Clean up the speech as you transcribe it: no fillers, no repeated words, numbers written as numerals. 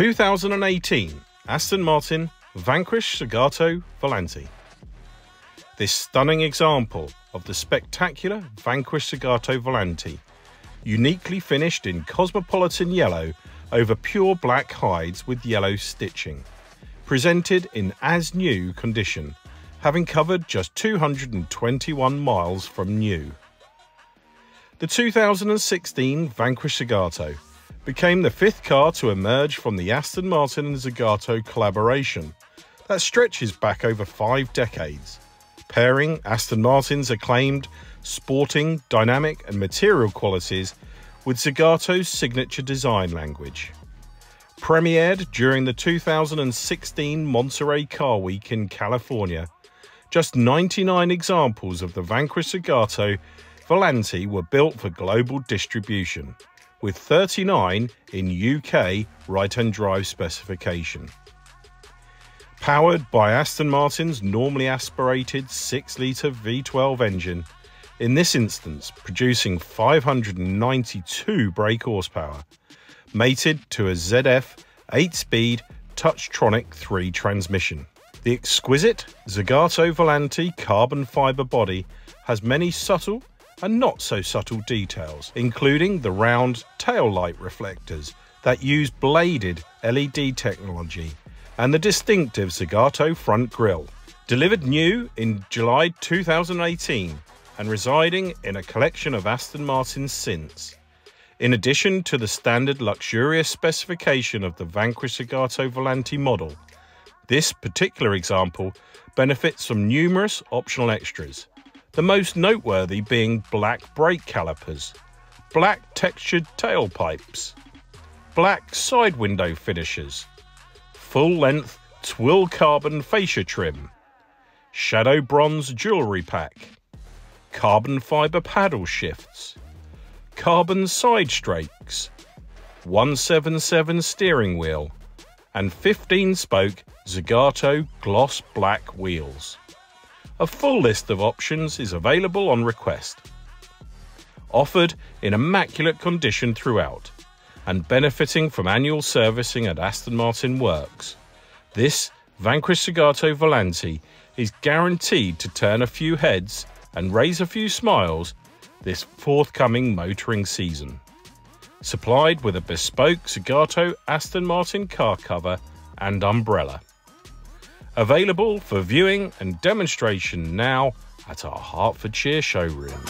2018 Aston Martin Vanquish Zagato Volante. This stunning example of the spectacular Vanquish Zagato Volante, uniquely finished in Cosmopolitan Yellow over pure black hides with yellow stitching, presented in as new condition, having covered just 221 miles from new. The 2016 Vanquish Zagato became the fifth car to emerge from the Aston Martin and Zagato collaboration that stretches back over 5 decades, pairing Aston Martin's acclaimed sporting, dynamic and material qualities with Zagato's signature design language. Premiered during the 2016 Monterey Car Week in California, just 99 examples of the Vanquish Zagato Volante were built for global distribution, with 39 in UK right-hand drive specification. Powered by Aston Martin's normally aspirated 6-litre V12 engine, in this instance producing 592 brake horsepower, mated to a ZF 8-speed Touchtronic III transmission. The exquisite Zagato Volante carbon fibre body has many subtle and not so subtle details, including the round tail light reflectors that use bladed LED technology and the distinctive Zagato front grille. Delivered new in July 2018 and residing in a collection of Aston Martins since. In addition to the standard luxurious specification of the Vanquish Zagato Volante model, this particular example benefits from numerous optional extras, the most noteworthy being black brake calipers, black textured tailpipes, black side window finishers, full-length twill carbon fascia trim, shadow bronze jewellery pack, carbon fibre paddle shifts, carbon side strakes, 177 steering wheel and 15-spoke Zagato gloss black wheels. A full list of options is available on request. Offered in immaculate condition throughout and benefiting from annual servicing at Aston Martin Works, this Vanquish Zagato Volante is guaranteed to turn a few heads and raise a few smiles this forthcoming motoring season. Supplied with a bespoke Zagato Aston Martin car cover and umbrella. Available for viewing and demonstration now at our Hertfordshire showroom.